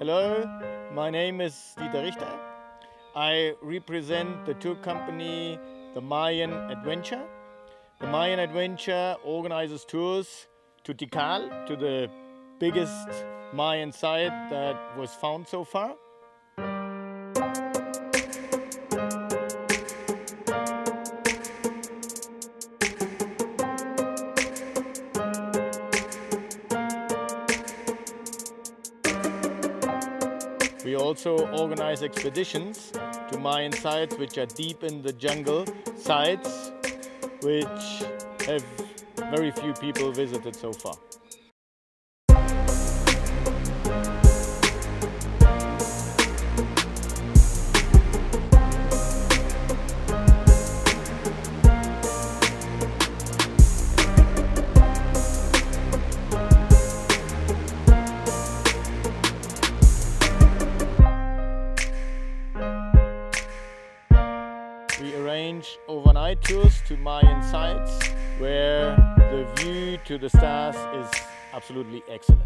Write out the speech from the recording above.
Hello, my name is Dieter Richter. I represent the tour company The Mayan Adventure. The Mayan Adventure organizes tours to Tikal, to the biggest Mayan site that was found so far. We also organize expeditions to Mayan sites which are deep in the jungle, sites which have very few people visited so far. We arrange overnight tours to Mayan sites where the view to the stars is absolutely excellent.